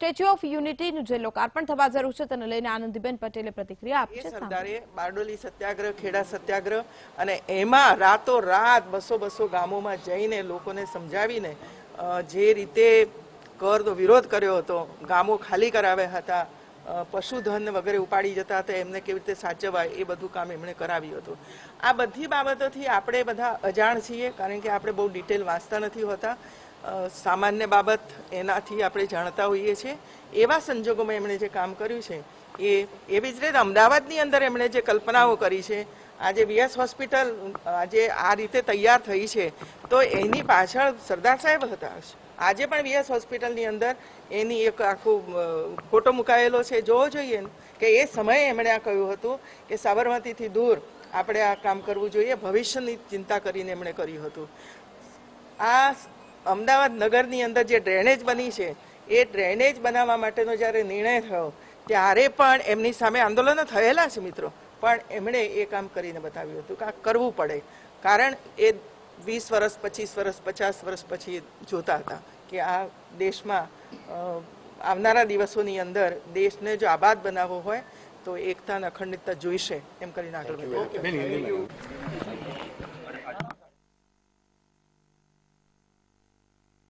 Statue of unity નું જે લોકાર્પણ થવા જરૂર છે તેને લઈને આનંદીબેન પટેલે પ્રતિક્રિયા આપી છે. સરદારે બારડોલી સત્યાગ્રહ, ખેડા સત્યાગ્રહ અને એમાં રાતો રાત 200-200 ગામોમાં જઈને લોકોને સમજાવીને જે રીતે કરનો વિરોધ કર્યો હતો, ગામો ખાલી કરાવ્યા હતા, પશુધન વગેરે ઉપાડી જતા હતા, એમને કેવી રીતે સાચવાય એ બધું કામ એમણે કરાવ્યું હતું. આ બધી બાબતોથી આપણે બધા અજાણ છીએ કારણ કે આપણે બહુ ડિટેલ વાંચતા નથી હોતા. સામાન્ય બાબત એનાથી આપણે જાણતા હોઈએ છીએ. એવા સંજોગોમાં એમણે જે કામ કર્યું છે એ એવી જ રીતે અમદાવાદની અંદર એમણે જે કલ્પનાઓ કરી છે, આજે વીએસ હોસ્પિટલ આજે આ રીતે તૈયાર થઈ છે તો એની પાછળ સરદાર સાહેબ હતા. આજે પણ વીએસ હોસ્પિટલની અંદર એની એક આખો ફોટો મુકાયેલો છે, જોવો જોઈએ કે એ સમયે એમણે આ કહ્યું હતું કે સાબરમતીથી દૂર આપણે આ કામ કરવું જોઈએ, ભવિષ્યની ચિંતા કરીને એમણે કર્યું હતું. આ અમદાવાદ નગરની અંદર જે ડ્રેનેજ બની છે એ ડ્રેનેજ બનાવવા માટેનો જ્યારે નિર્ણય થયો ત્યારે પણ એમની સામે આંદોલનો થયેલા છે મિત્રો, પણ એમણે એ કામ કરીને બતાવ્યું હતું કે આ કરવું પડે, કારણ એ 20 વર્ષ, 25 વર્ષ, 50 વર્ષ પછી જોતા હતા કે આ દેશમાં આવનારા દિવસોની અંદર દેશને જો આબાદ બનાવવો હોય તો એકતા અને અખંડિતતા જોઈશે, એમ કરીને આગળ વધો.